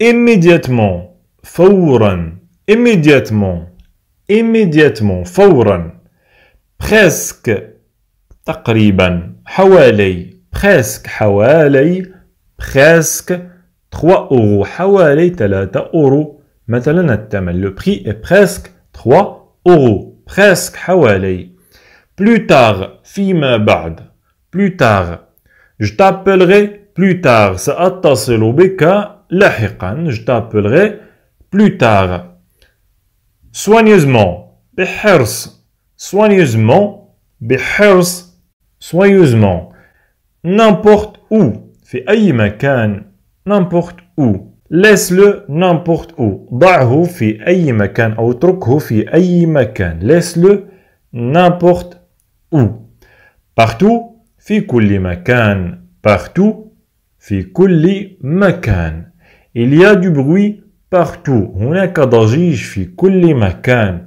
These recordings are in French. immédiatement فورا immédiatement immédiatement فورا presque تقريبا حوالي presque حوالي presque 3 euros حوالي 3 euros مثلا الثمن le prix est presque 3 euros presque حوالي plus tard فيما بعد plus tard je t'appellerai plus tard سأتصل بك لاحقا je t'appellerai plus tard soigneusement بحرص soigneusement بحرص soigneusement n'importe où في أي مكان n'importe où laisse-le n'importe où ضعه في أي مكان أو اتركه في أي مكان laisse-le n'importe où partout في كل مكان partout في كل مكان il y a du bruit partout هناك ضجيج في كل مكان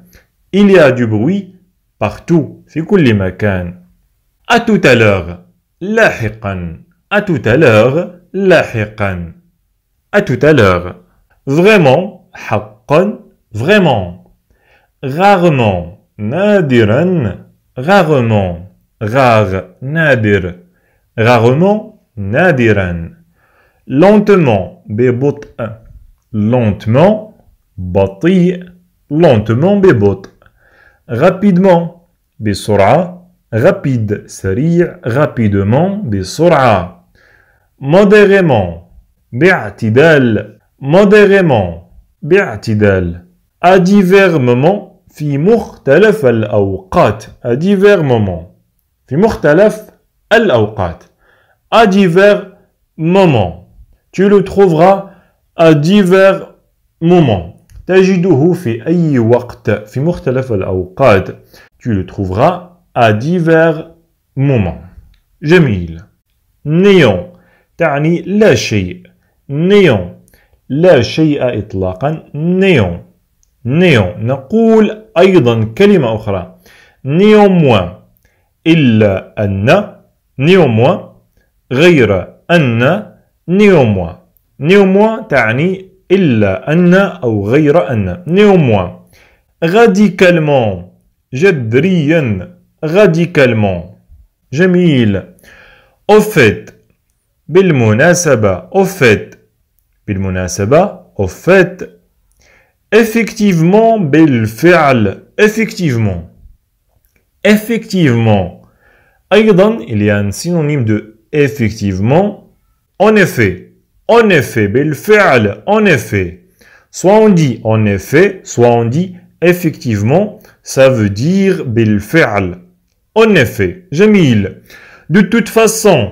il y a du bruit partout في كل مكان à tout à l'heure لاحقا à tout à l'heure لاحقا à tout à l'heure vraiment حقا vraiment rarement نادرا rarement rare نادر rarement نادرا lentement ببطء lentement بطيء lentement ببطء rapidement بسرعة rapide سريع rapidement بسرعة modérément باعتدال modérément باعتدال à divers moments في مختلف الأوقات à divers moments في مختلف الأوقات à divers moments. Tu le trouveras à divers moments. تجده في أي وقت في مختلف الأوقات. Tu le trouveras à divers moments. جميل. Néant تعني لا شيء. Néant لا شيء إطلاقا. Néant. Néant نقول أيضا كلمة أخرى. Néanmoins إلا أن néanmoins غير أن néanmoins néanmoins تعني إلا أن أو غير أن néanmoins radicalement جذريا radicalement جميل au fait بالمناسبة au fait بالمناسبة au fait effectivement بالفعل effectivement effectivement أيضا il y a un synonyme de effectivement, en effet, بالفعل, en effet. Soit on dit en effet, soit on dit effectivement, ça veut dire بالفعل. En effet, جميل. De toute façon,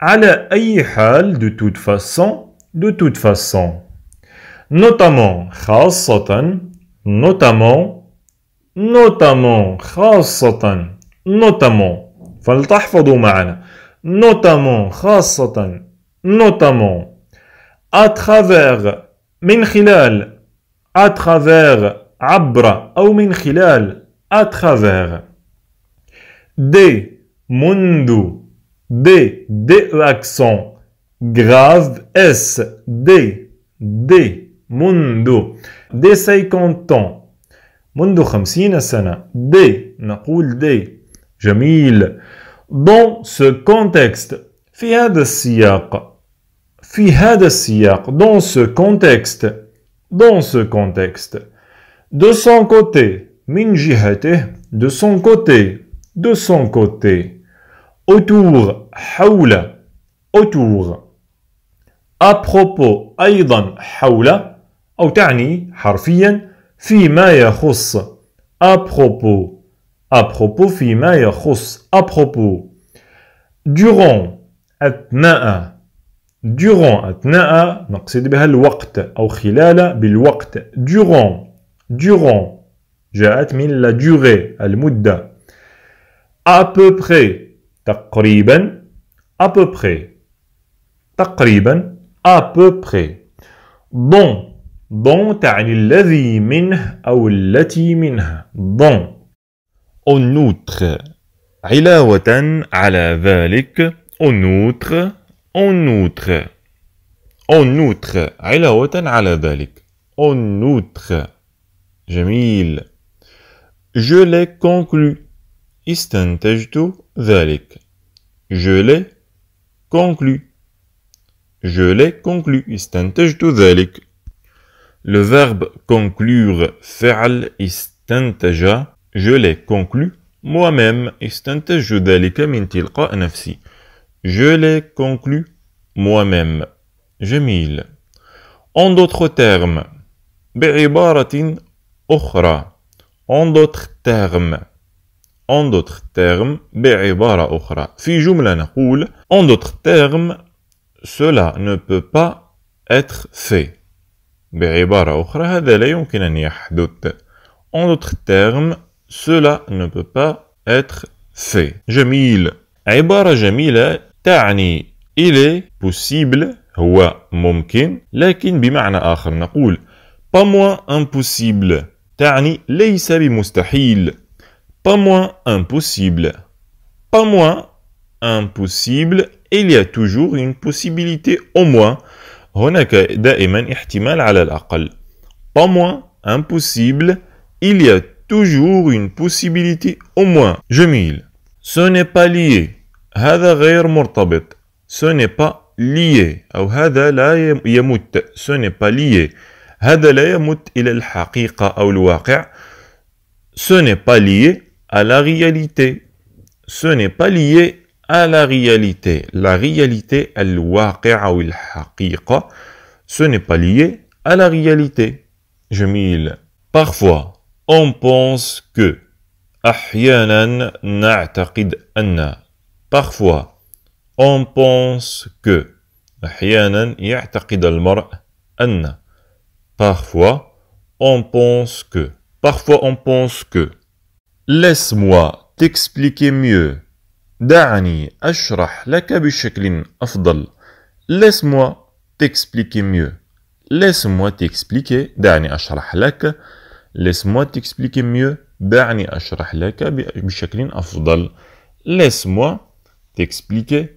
على أي حال, de toute façon, de toute façon. Notamment, خاصة, notamment, notamment, خاصة, notamment. فلتحفظوا معنا. Notamment, خاصة, notamment, à travers, من خلال, à travers, عبر, أو من خلال, à travers, des, منذ, des l'accent, grave, S, des, منذ, des 50 ans, منذ 50 سنة, des, نقول des, جميل. Dans ce contexte, في هذا السياق, في هذا السياق, dans ce contexte, de son côté, من جهته, de son côté, de son côté, autour, حول, autour, à propos, أيضا حول, أو تعني حرفيا فيما يخص, à propos. À propos, فيما يخص. À propos. Durant, أثناء. Durant, أثناء. نقصد بها الوقت أو خلال بالوقت. Durant, durant. جاءت من la durée, المدة. À peu près, تقريبا. À peu près, تقريبا. À peu près. Dans, dans تعني الذي منه أو التي منها. Dans. En outre, علاوة على ذلك, en outre, En outre, علاوة على ذلك. En outre. جميل. Je l'ai conclu. استنتجت ذلك. Je l'ai conclu. Je l'ai conclu. استنتجت ذلك. Le verbe conclure فعل استنتج. Je l'ai conclu. moi-même استنتج ذلك من تلقاء نفسي. Je l'ai conclu. moi-même. جميل. En d'autres termes. بعبارة أخرى. En d'autres termes. En d'autres termes. بعبارة أخرى. في جملة نقول. En d'autres termes. Cela ne peut pas être fait. بعبارة أخرى هذا لا يمكن أن يحدث. En d'autres termes, cela ne peut pas être fait. جميل. عبارة جميلة تعني il est possible هو ممكن لكن بمعنى آخر نقول pas moins impossible تعني ليس بمستحيل. pas moins impossible. pas moins impossible. Il y a toujours une possibilité au moins. هناك دائما احتمال على الأقل. pas moins impossible. Il y a toujours une possibilité au moins. جميل. Ce n'est pas lié. هذا غير مرتبط. Ce n'est pas lié. أو هذا لا يمت. Ce n'est pas lié. هذا لا يمت إلى الحقيقة أو الواقع. Ce n'est pas lié à la réalité. Ce n'est pas lié à la réalité. La réalité, الواقع أو الحقيقة. Ce n'est pas lié à la réalité. جميل. Parfois, on pense que. أحيانا نعتقد أن. Parfois, on pense que. أحيانا يعتقد المرء أن. Parfois, on pense que. Parfois, on pense que. Laisse-moi t'expliquer mieux. دعني أشرح لك بشكل أفضل. Laisse-moi t'expliquer mieux. Laisse-moi t'expliquer. دعني أشرح لك. Laisse-moi t'expliquer mieux. دعني أشرح لك بشكل أفضل. Laisse-moi t'expliquer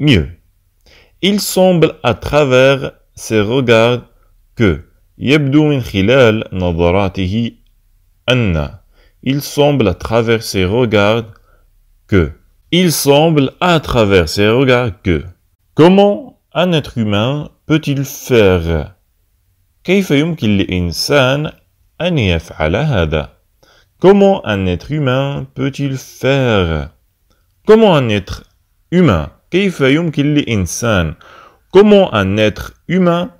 mieux. Il semble à travers ses regards que. يبدو من خلال نظراته أن. Il semble à travers ses regards que. Il semble à travers ses regards que. Comment un être humain peut-il faire? كيف يمكن لإنسان أن يفعل هذا؟ Comment un être humain peut-il faire? Comment un être humain? كيف يمكن لإنسان? Comment un être humain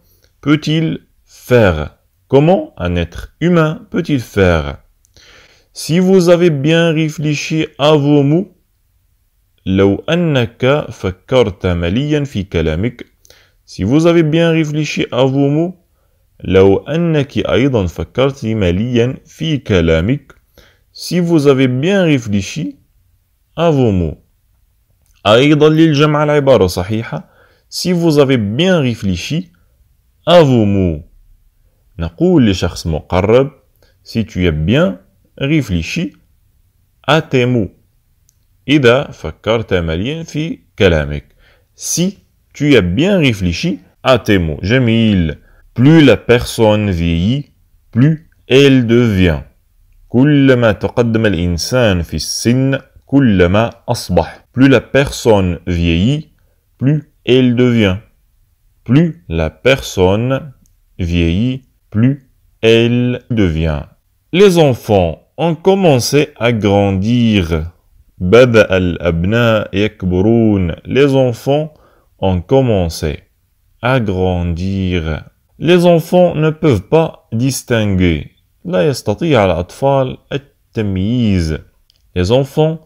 peut-il faire? Comment un être humain peut-il faire? Si vous avez bien réfléchi à vos mots, لو أنك فكرت مليا في كلامك. Si vous avez bien réfléchi à vos mots. لو أنك أيضا فكرت مليا في كلامك. Si vous avez bien réfléchi à vos mots. أيضا للجمع العبارة صحيحة. Si vous avez bien réfléchi à vos mots. نقول لشخص مقرب. Si tu as bien réfléchi à tes mots. إذا فكرت مليا في كلامك. Si tu as bien réfléchi à tes mots. جميل. Plus la personne vieillit, plus elle devient. كلما تقدم الإنسان في السن كلما أصبح. Plus la personne vieillit, plus elle devient. Plus la personne vieillit, plus elle devient. Les enfants ont commencé à grandir. بدأ الأبناء يكبرون. Les enfants ont commencé à grandir. Les enfants ne peuvent pas distinguer. لا يستطيع الأطفال التمييز. Les enfants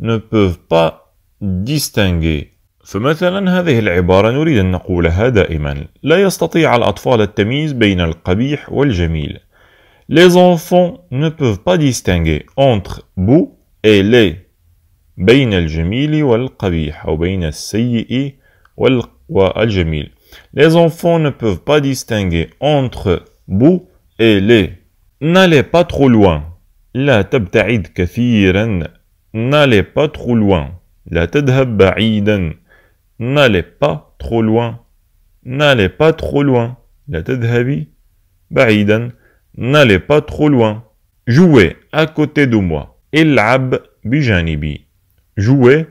ne peuvent pas distinguer. فمثلا هذه العبارة نريد أن نقولها دائما. لا يستطيع الأطفال التمييز بين القبيح والجميل. Les enfants ne peuvent pas distinguer entre beau et laid. بين الجميل والقبيح أو بين السيء والجميل. Les enfants ne peuvent pas distinguer entre beau et laid. N'allez pas trop loin. لا تبتعد كثيرا. N'allez pas trop loin. لا تذهب بعيدا. N'allez pas trop loin. n'allez pas trop loin. لا تذهبي بعيدا. n'allez pas trop loin. jouez à côté de moi. العب بجانبي. jouez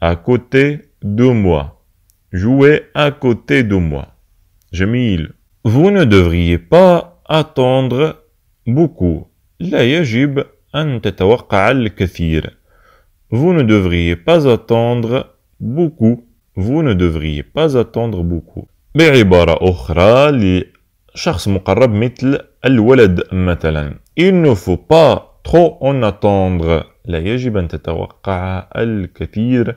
à côté de moi. jouez à côté de moi. جميل. vous ne devriez pas attendre beaucoup. لا يجب أن تتوقع الكثير. vous ne devriez pas attendre beaucoup. vous ne devriez pas attendre beaucoup. بعبارة أخرى لشخص مقرب مثل الولد مثلا. il ne faut pas trop en attendre. لا يجب أن تتوقع الكثير.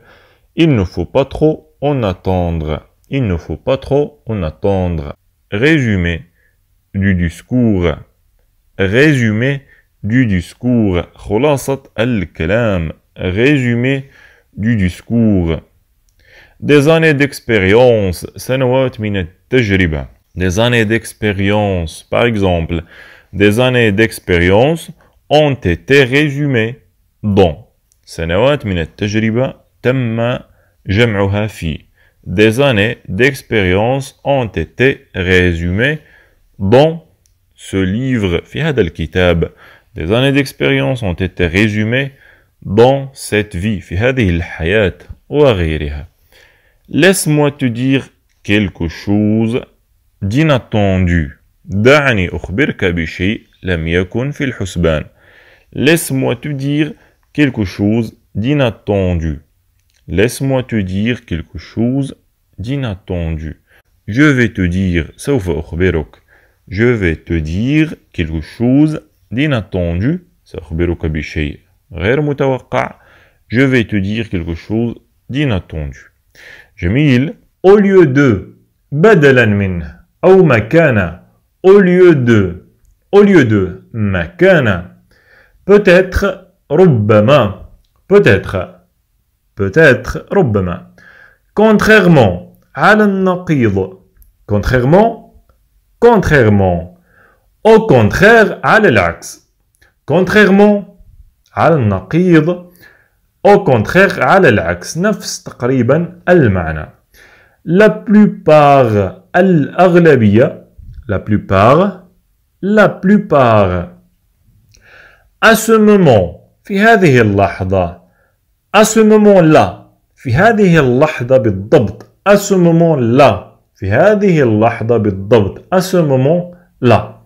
il ne faut pas trop en attendre. il ne faut pas trop en attendre. résumé du discours. résumé du discours. خلاصة الكلام. résumé du discours. Des années d'expérience. سنوات من التجربة. Des années d'expérience. Par exemple, des années d'expérience ont été résumées dans. سنوات من التجربة تم جمعها في. Des années d'expérience ont été résumées dans ce livre. في هذا الكتاب. Des années d'expérience ont été résumées dans cette vie. في هذه الحياة وغيرها. Laisse-moi te dire quelque chose d'inattendu. دعني أخبرك بشيء لم يكن في الحسبان. Laisse-moi te dire quelque chose d'inattendu. Laisse-moi te dire quelque chose d'inattendu. Je vais te dire. سوف أخبرك. Je vais te dire quelque chose d'inattendu. سأخبرك بشيء غير متوقع. Je vais te dire quelque chose d'inattendu. جميل. Au lieu de. بدلا من. أو مكان. Au lieu de. Au lieu de. مكان. Peut-être. ربما. Peut-être. Peut-être. ربما. Contrairement. على النقيض. Contrairement. Contrairement. Au contraire. على العكس. Contrairement. على النقيض. Au contraire, على العكس. نفس تقريبا المعنى. La plupart. الأغلبية. La plupart. La plupart. À ce moment. في هذه اللحظة. À ce moment-là. في هذه اللحظة بالضبط. À ce moment-là. في هذه اللحظة بالضبط. À ce moment-là.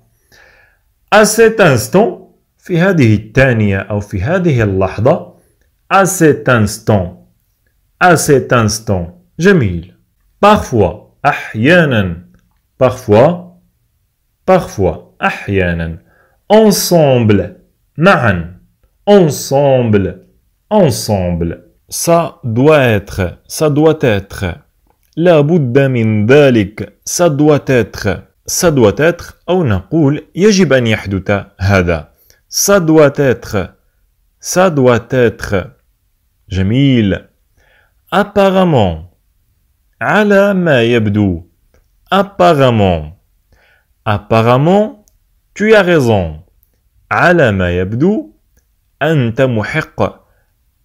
À cet instant. في هذه الثانية أو في هذه اللحظة. À cet instant. À cet instant. جميل. Parfois. أحيانا. Parfois. Parfois. أحيانا. Ensemble. معا. Ensemble. Ensemble. Ça doit être. Ça doit être. لا بد من ذلك. Ça doit être. Ça doit être. أو نقول يجب أن يحدث هذا. Ça doit être. Ça doit être. جميل. Apparemment. على ما يبدو. Apparemment. Apparemment. Tu as raison. على ما يبدو. أنت محق.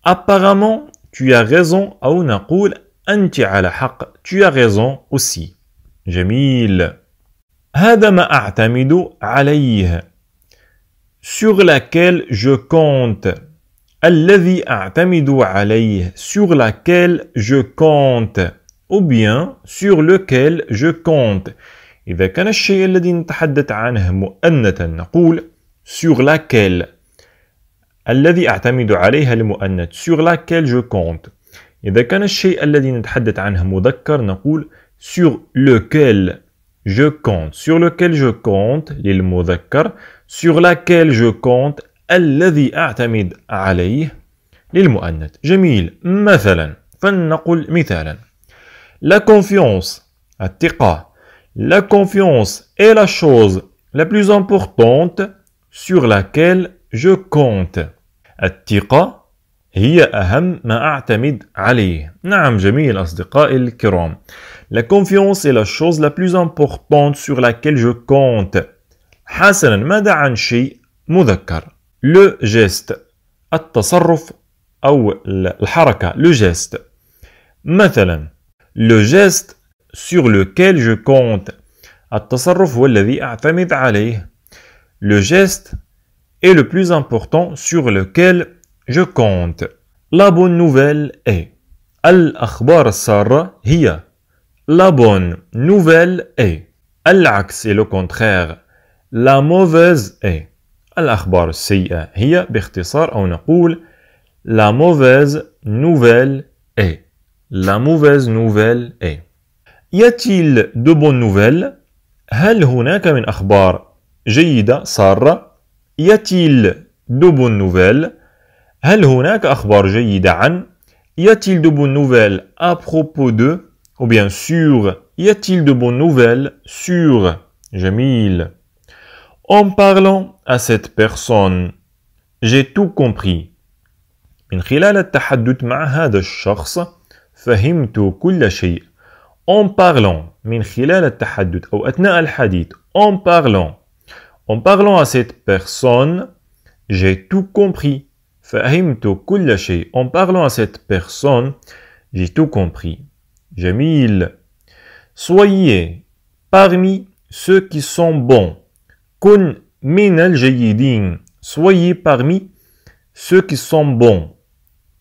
Apparemment. Tu as raison. أو نقول أنت على حق. Tu as raison aussi. جميل. هذا ما أعتمد عليه. Sur laquelle je compte. الذي أعتمد عليه. Sur laquelle je compte. Ou bien sur lequel je compte. إذا كان الشيء الذي نتحدث عنه مؤنثا نقول sur laquelle. الذي أعتمد عليها المؤنث. sur laquelle je compte. إذا كان الشيء الذي نتحدث عنه مذكر نقول sur lequel je compte. sur lequel je compte للمذكر. sur laquelle je compte الذي أعتمد عليه للمؤنث. جميل. مثلا. فلنقل مثالا. La confiance. الثقة. La confiance est la chose la plus importante sur laquelle je compte. الثقة هي أهم ما أعتمد عليه. نعم. جميل أصدقائي الكرام. La confiance est la chose la plus importante sur laquelle je compte. حسنا. ماذا عن شيء مذكر؟ Le geste. التصرف أو الحركة. Le geste. مثلا. Le geste sur lequel je compte. التصرف هو الذي أعتمد عليه. Le geste est le plus important sur lequel je compte. La bonne nouvelle est. الأخبار السارة هي. La bonne nouvelle est. العكس est le contraire. La mauvaise est. الأخبار السيئة هي باختصار أو نقول La mauvaise nouvelle est. La mauvaise nouvelle est. Y a-t-il de bonnes nouvelles? هل هناك من أخبار جيدة سارة؟ Y a-t-il de bonnes nouvelles? هل هناك أخبار جيدة عن؟ Y a-t-il de bonnes nouvelles à propos de? Ou bien sur. Y a-t-il de bonnes nouvelles sur? Jamil. En parlant à cette personne, j'ai tout compris. من خلال التحدث مع هذا الشخص فهمت كل شيء. En parlant من خلال التحدث أو أثناء الحديث. En parlant. En parlant à cette personne, j'ai tout compris. فهمت كل شيء. En parlant à cette personne, j'ai tout compris. Jamil. Soyez parmi ceux qui sont bons. كن من الجيدين. Soyez parmi ceux qui sont bons.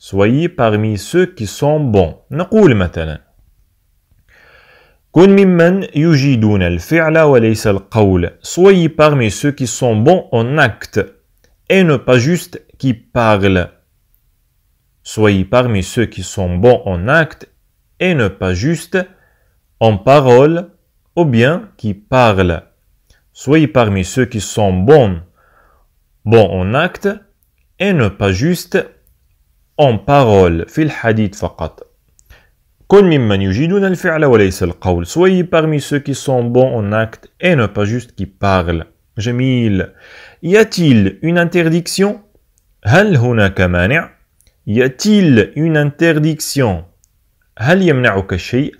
Soyez parmi ceux qui sont bons. نقول مثلا كن ممن يجيدون الفعل وليس القول. Soyez parmi ceux qui sont bons en acte et ne pas juste qui parlent. Soyez parmi ceux qui sont bons en acte et ne pas juste en parole ou bien qui parlent. Soyez parmi ceux qui sont bons en acte et ne pas juste en parole. في الحديث فقط. كن ممن يجيدون الفعل وليس القول. Soyez parmi ceux qui sont bons en acte et ne pas juste qui parlent. جميل. Y a-t-il une interdiction? هل هناك مانع؟ Y a-t-il une interdiction? هل يمنعك شيء؟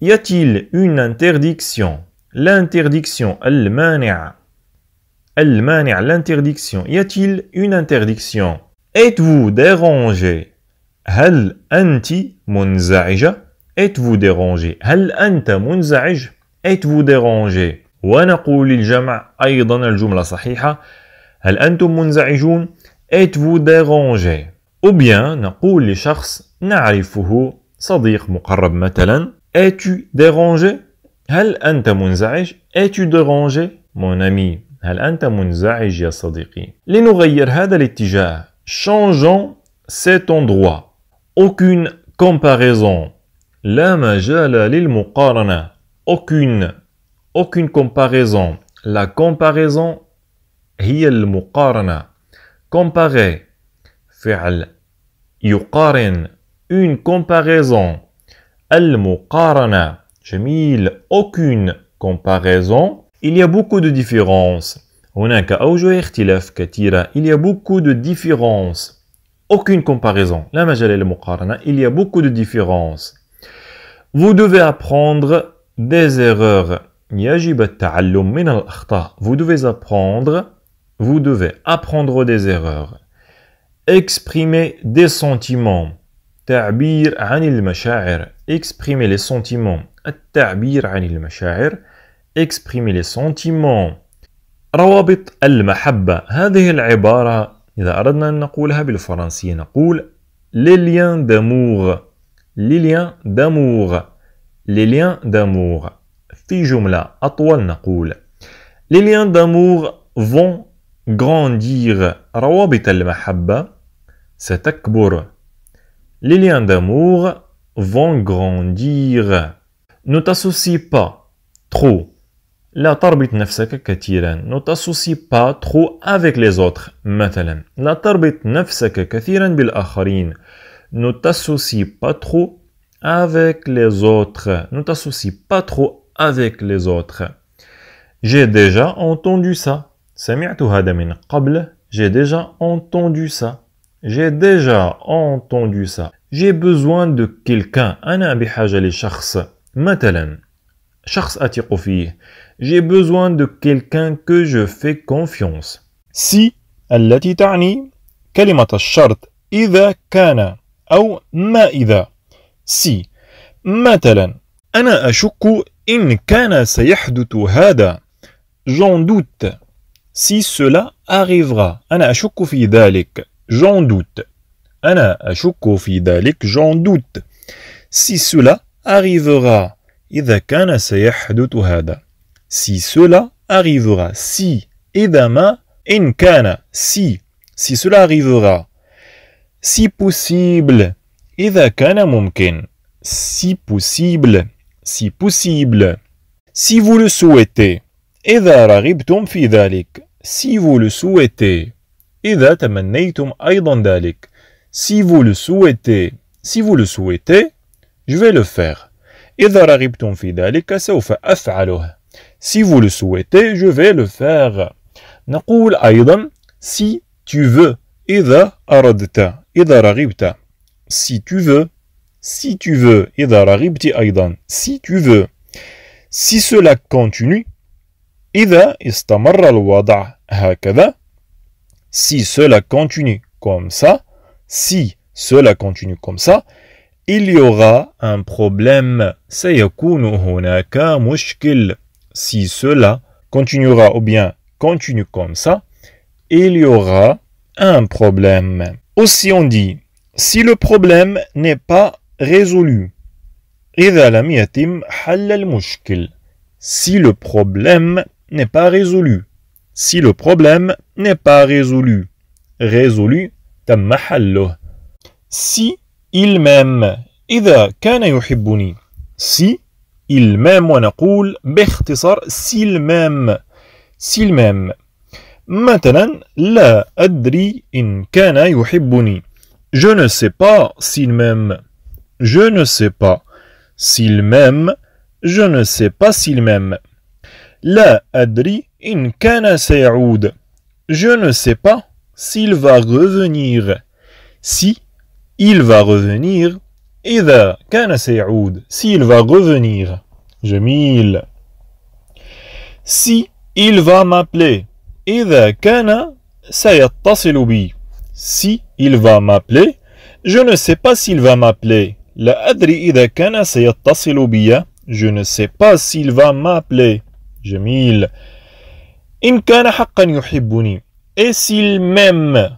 Y a-t-il une interdiction? L'interdiction, المانع. المانع, l'interdiction. Y a-t-il une interdiction? Êtes-vous dérangé? هل أنت منزعجة? Êtes-vous dérangé? هل أنت منزعج? Êtes-vous dérangé? ونقول للجمع أيضا الجملة صحيحة. هل أنتم منزعجون? Êtes-vous dérangé? Ou bien نقول لشخص نعرفه صديق مقرب مثلا. Es-tu dérangé? هل أنت منزعج? Es-tu dérangé? Mon ami. هل أنت منزعج يا صديقي؟ لنغير هذا الاتجاه. Changeons cet endroit. Aucune comparaison. لا مجال للمقارنة. Aucune comparaison. La comparaison هي المقارنة. Comparer. فعل. يقارن. Une comparaison. المقارنة. جميل. Aucune comparaison. Il y a beaucoup de différences. هناك أوجه اختلاف كثيرة. Il y a beaucoup de différences. Aucune comparaison. La majorité de la il y a beaucoup de différences. Vous devez apprendre des erreurs. Vous devez apprendre des erreurs. Exprimer des sentiments. تعبير عن المشاعر. Exprimer les sentiments. التعبير عن المشاعر. Exprimer les sentiments. روابط المحبة. هذه العبارة إذا أردنا أن نقولها بالفرنسية نقول les liens d'amour. Les liens d'amour. Les liens d'amour. في جملة أطول نقول les liens d'amour vont grandir. روابط المحبة ستكبر. Les liens d'amour vont grandir. Ne t'associe pas trop. لا تربط نفسك كثيرا. Ne t'associe pas trop avec les autres. مثلا لا تربط نفسك كثيرا بالآخرين. Ne t'associe pas trop avec les autres. Ne t'associe pas trop avec les autres. J'ai déjà entendu ça. سمعت هذا من قبل. J'ai déjà entendu ça. J'ai déjà entendu ça. J'ai besoin de quelqu'un. أنا بحاجة لشخص. مثلا شخص أثق فيه. J'ai besoin de quelqu'un que je fais confiance. Si التي تعني كلمة الشرط إذا كان أو ما إذا. Si مثلا أنا أشك إن كان سيحدث هذا. J'en doute. Si cela arrivera. أنا أشك في ذلك. J'en doute. أنا أشك في ذلك. J'en doute. Si cela arrivera. إذا كان سيحدث هذا. Si cela arrivera. Si. إذا ما. إن كان. Si. Si cela arrivera. Si possible. إذا كان ممكن. Si possible. Si possible. Si vous le souhaitez. إذا رغبتم في ذلك. Si vous le souhaitez. إذا تمنيتم أيضا ذلك. Si vous le souhaitez. Si vous le souhaitez. Je vais le faire. إذا رغبتم في ذلك سوف أفعله. Si vous le souhaitez. Je vais le faire. نقول أيضا. Si tu veux. إذا أردت. إذا رغبت. Si tu veux. Si tu veux. إذا رغبت أيضا. Si tu veux. Si cela continue. إذا استمر الوضع هكذا. Si cela continue comme ça. Si cela continue comme ça. Il y aura un problème. سيكون هناك مشكل. Si cela continuera ou bien continue comme ça. Il y aura un problème. Aussi on dit. Si le problème n'est pas résolu. إذا لم يتم حل المشكل. Si le problème n'est pas résolu. Si le problème n'est pas résolu. Résolu, تم حله. Si il m'aime. إذا كان يحبني. Si il m'aime ونقول باختصار s'il m'aime. S'il m'aime. مثلا لا أدري إن كان يحبني. Je ne sais pas s'il m'aime. Je ne sais pas s'il m'aime. Je ne sais pas s'il m'aime. لا أدري إن كان سيعود. Je ne sais pas s'il va revenir. Si il va revenir. إذا كان سيعود. S'il va revenir. جميل. Si il va m'appeler. إذا كان سيتصل بي. Si il va m'appeler. Je ne sais pas s'il va m'appeler. لا أدري إذا كان سيتصل بي. Je ne sais pas s'il va m'appeler. جميل. إن كان حقا يحبني. Et s'il m'aime.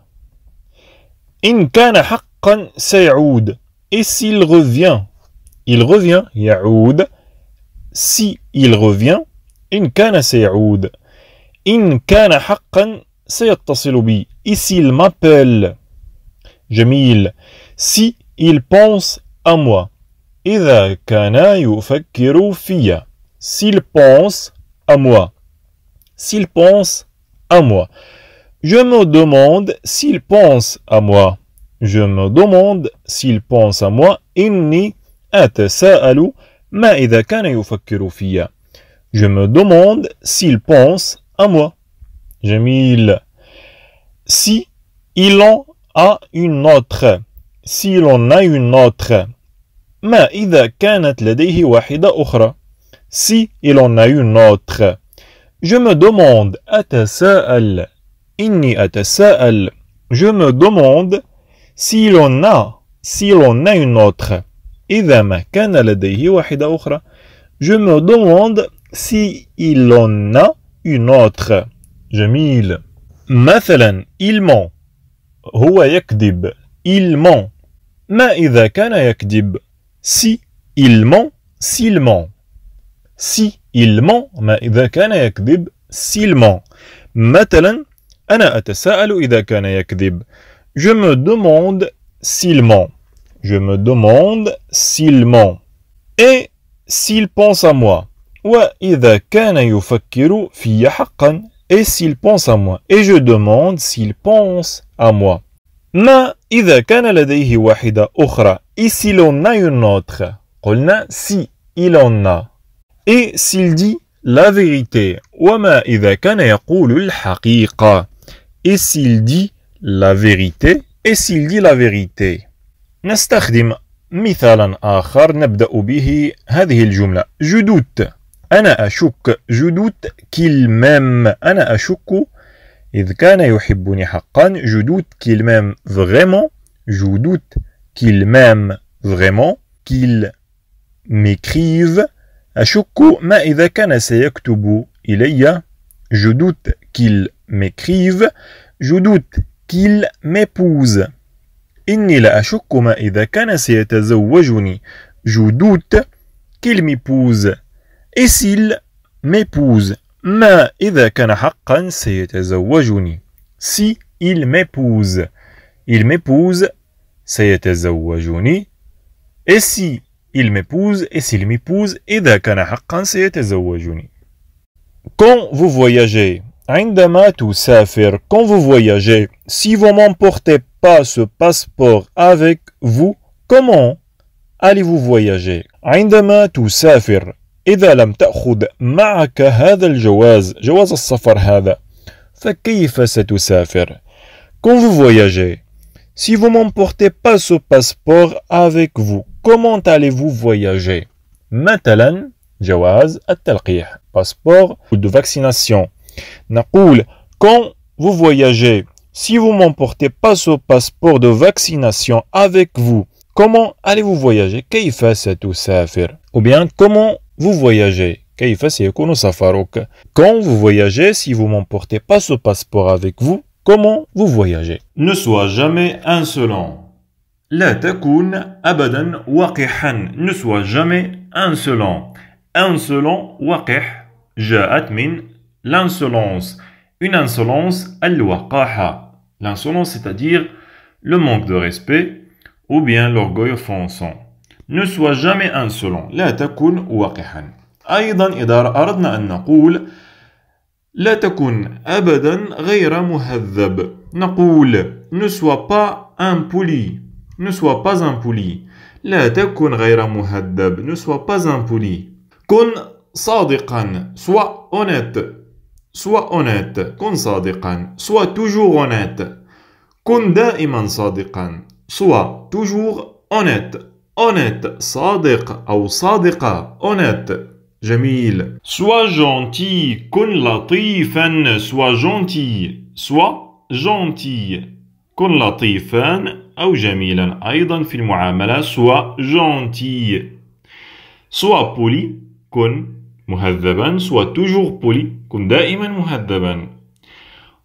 إن كان حقا سيعود. Et s'il revient. Il revient. يعود. Si il revient. إن كان سيعود. إن كان حقا سيتصل بي. Et s'il m'appelle. جميل. Si il pense à moi. إذا كان يفكر في. S'il pense à moi. S'il pense à moi. Je me demande s'il pense à moi. Je me demande s'il pense à moi. إني أتساءل ما إذا كان يفكر في. Je me demande s'il pense à moi. جميل. Si il en a une autre. S'il en a une autre. ما إذا كانت لديه واحدة أخرى. Si il en a une autre. Je me demande. أتساءل. إني أتساءل. Je me demande. S'il en a. S'il en a une autre. إذا ما كان لديه واحدة أخرى. Je me demande. Si il en a une autre. جميل. مثلا. Il ment. هو يكذب. Il ment. ما إذا كان يكذب. Si il ment. S'il ment. Si il ment. ما إذا كان يكذب. S'il ment. مثلا أنا أتساءل إذا كان يكذب. Je me demande s'il ment. Je me demande s'il ment. Et s'il pense à moi. وإذا كان يفكر في حقا. Et s'il pense à moi. Et je demande s'il pense à moi. ما إذا كان لديه واحدة أخرى. Et s'il en a une autre. قلنا si il en a. Et s'il dit la vérité. وما إذا كان يقول الحقيقة. Et s'il dit la vérité. Et s'il dit la vérité. نستخدم مثالا آخر نبدأ به هذه الجملة. Je doute. أنا أشك. Je doute qu'il m'aime. أنا أشك إذ كان يحبني حقا. Je doute qu'il m'aime vraiment. Je doute qu'il m'aime vraiment. Qu'il m'écrivent. أشك ما إذا كان سيكتب إلي. Je doute qu'il m'écrive. Je doute qu'il m'épouse. إني لا أشك ما إذا كان سيتزوجني. Je doute qu'il m'épouse. Et s'il m'épouse. ما إذا كان حقا سيتزوجني. Si il m'épouse. Il m'épouse. سيتزوجني. Et si il m'épouse, et s'il m'épouse, إذا كان حقا سيتزوجني. Quand vous voyagez, عندما تسافر, quand vous voyagez, si vous n'emportez pas ce passeport avec vous, comment allez-vous voyager? عندما تسافر, إذا لم تأخذ معك هذا الجواز, جواز السفر هذا, فكيف ستسافر? Quand vous voyagez, si vous n'emportez pas ce passeport avec vous, comment allez-vous voyager? مثلا جواز التلقيح, passeport de vaccination. نقول quand vous voyagez, si vous n'emportez pas ce passeport de vaccination avec vous, comment allez-vous voyager? كيف ستسافر? Ou bien comment vous voyagez? كيف سيكون سفرك? Quand vous voyagez, si vous n'emportez pas ce passeport avec vous, comment vous voyagez? Ne sois jamais insolent. لا تكون أبدا وقحا. Ne sois jamais insolent. Insolent, وقح, جاءت من l'insolence. Une insolence, الوقاحة. L'insolence, c'est-à-dire le manque de respect ou bien l'orgueil offensant. Ne sois jamais insolent. لا تكون وقحا. أيضا إذا أردنا أن نقول لا تكن أبدا غير مهذب, نقول ne sois pas impoli. Ne sois pas impoli. لا تكن غير مهذب. Ne sois pas impoli. كن صادقا. Sois honnête. Sois honnête. كن صادقا. Sois toujours honnête. كن دائما صادقا. Sois toujours honnête. Honnête. صادق أو صادقة. Honnête. جميل. Sois gentil. كن لطيفا. Sois gentil. Sois gentil. كن لطيفا أو جميلا. أيضا في المعاملة sois gentil. sois poli, كن مهذبا. sois toujours poli, كن دائما مهذبا.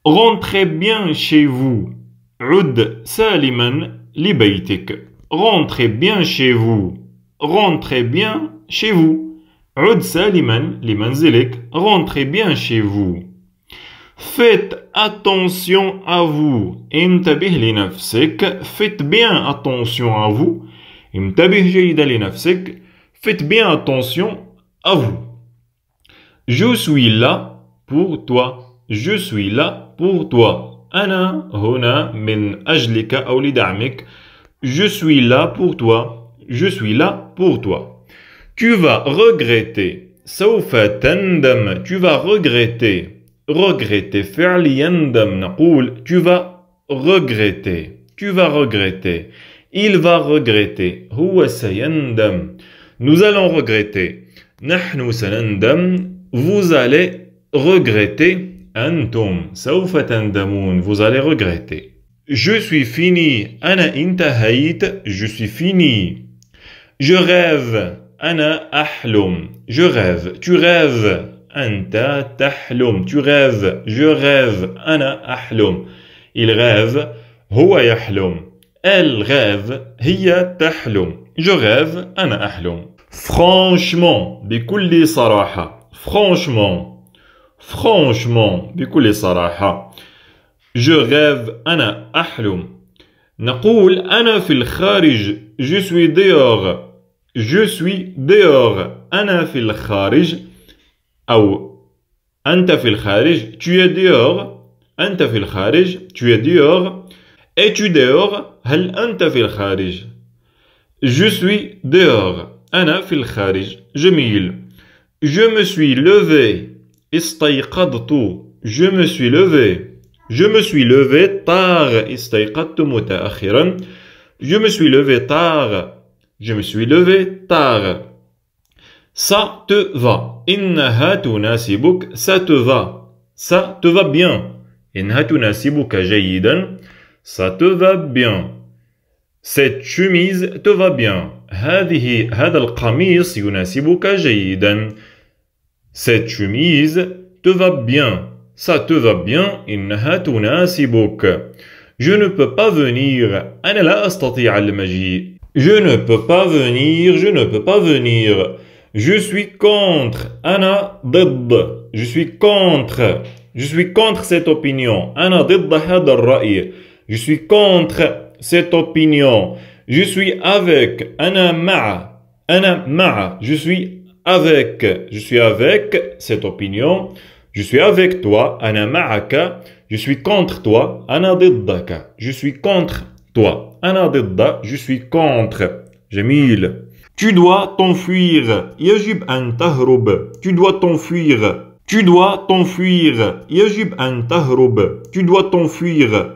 rentrez bien chez vous, عد سالما لبيتك. rentrez bien chez vous. rentrez bien chez vous, عد سالما لمنزلك. rentrez bien chez vous. faites attention à vous, انتبه لنفسك. faites bien attention à vous, انتبه جيدا لنفسك. faites bien attention à vous. je suis là pour toi. je suis là pour toi. أنا هنا من أجلك أو لدعمك. je suis là pour toi. je suis là pour toi. tu vas regretter. سوف تندم. tu vas regretter. regretter فعل يندم. نقول tu vas regretter. tu vas regretter. il va regretter. هو سيندم. nous allons regretter. نحن سنندم. vous allez regretter. أنتم سوف تندمون. vous allez regretter. je suis fini. أنا انتهيت. je suis fini. je rêve. أنا أحلم. je rêve. tu rêves. أنت تحلم. tu rêves. je rêve. أنا أحلم. il rêve. هو يحلم. elle rêve. هي تحلم. je rêve. أنا أحلم. franchement بكل صراحة. franchement. franchement بكل صراحة. je rêve. أنا أحلم. نقول أنا في الخارج. je suis dehors. je suis dehors. أنا في الخارج أو أنت في الخارج. tu es dehors. أنت في الخارج. tu es dehors. es-tu dehors؟ هل أنت في الخارج؟ je suis dehors. أنا في الخارج. جميل. je me suis levé. استيقظت. je me suis levé. je me suis levé tard. استيقظت متأخرا. je me suis levé tard. je me suis levé tard. Ça te va. إنها تناسبك. ça te va. ça te va bien. إنها تناسبك جيدا. ça te va bien. cette chemise te va bien. هذا القميص يناسبك جيدا. Cette chemise te va bien. Ça te va bien. إنها تناسبك. Je ne peux pas venir. أنا لا أستطيع المجيء. Je ne peux pas venir. Je ne peux pas venir. Je suis contre. أنا ضد. Je suis contre. Je suis contre cette opinion. أنا ضد هذا الرأي. Je suis contre cette opinion. Je suis avec. أنا مع. أنا مع. Je suis avec. Je suis avec cette opinion. Je suis avec toi. أنا معك. Je suis contre toi. أنا ضدك. Je suis contre toi. أنا ضد. Je suis contre. جميل. Tu dois t'enfuir. يجب أن تهرب. Tu dois t'enfuir. Tu dois t'enfuir. يجب أن تهرب. Tu dois t'enfuir.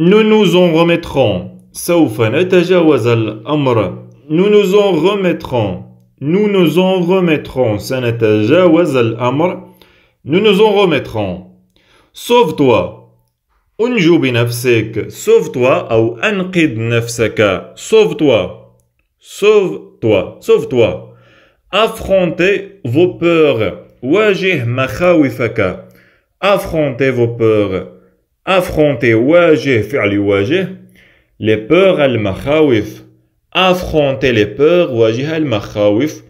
Nous nous en remettrons. سوف نتجاوز الأمر. Nous nous en remettrons. Nous nous en remettrons. سنتجاوز الأمر. Nous nous en remettrons. Sauve-toi. أنجو بنفسك. Sauve-toi أو أنقذ نفسك. Sauve-toi. Sauve-toi. Sauve-toi. Affrontez vos peurs. واجه مخاوفك. Affrontez vos peurs. Affronter واجه فعل يواجه. Les peurs المخاوف. Affronter les peurs واجه المخاوف.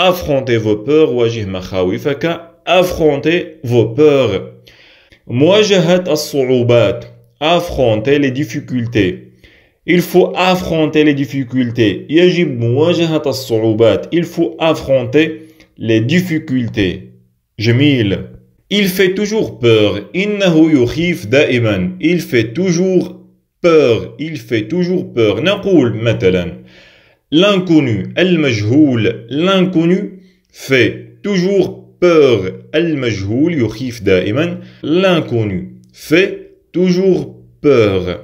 Affrontez vos peurs واجه مخاوفك. Affronter vos peurs. مواجهة الصعوبات. Affronter les difficultés. Il faut affronter les difficultés. يجب مواجهة الصعوبات. Il faut affronter les difficultés. جميل. Il fait toujours peur. إنه يخيف دائما. Il fait toujours peur. Il fait toujours peur. نقول مثلا l'inconnu المجهول. L'inconnu fait toujours peur. المجهول يخيف دائما. L'inconnu fait toujours peur.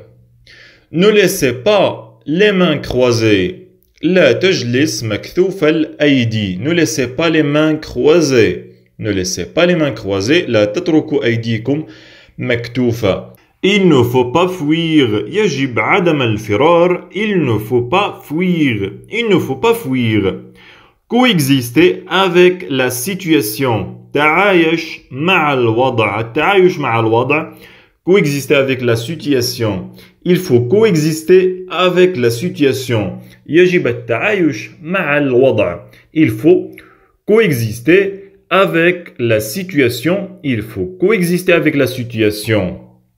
Ne laissez pas les mains croisées. لا تجلس مكثوف الأيدي. Ne laissez pas les mains croisées. Ne laissez pas les mains croisées. لا تتركوا أيديكم مكتوفة. Il ne faut pas fuir. يجب عدم الفرار. Il ne faut pas fuir. Il ne faut pas fuir. Coexister avec la situation. تعايش مع الوضع. التعايش مع الوضع. Coexister avec la situation. Il faut coexister avec la situation. يجب التعايش مع الوضع. Il faut coexister avec la situation. Il faut coexister avec la situation.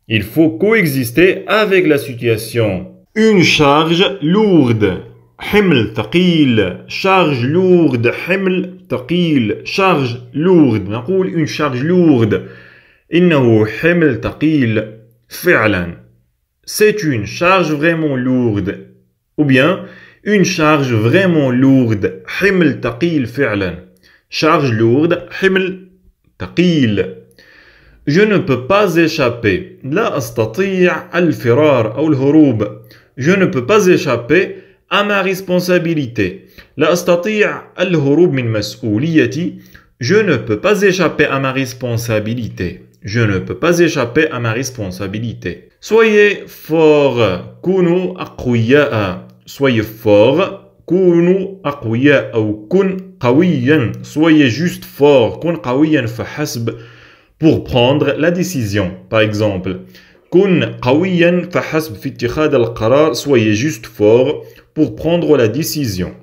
Il faut coexister avec la situation. Une charge lourde. حمل ثقيل. Charge lourde. حمل ثقيل. Charge lourde. نقول une charge lourde. إنه حمل ثقيل فعلا. C'est une charge vraiment lourde. Ou bien, une charge vraiment lourde. حمل ثقيل فعلا. Charge lourde. حمل ثقيل. Je ne peux pas échapper. لا أستطيع الفرار أو الهروب. Je ne peux pas échapper à ma responsabilité. لا أستطيع الهروب من مسؤوليتي. Je ne peux pas échapper à ma responsabilité. Je ne peux pas échapper à ma responsabilité. Soyez fort. كونوا أقوياء. Soyez fort. كونوا أقوياء أو كن قويا. Soyez juste fort. كن قويا فحسب pour prendre la décision. Par exemple, كن قويا فحسب في اتخاذ القرار. Soyez juste fort pour prendre la décision.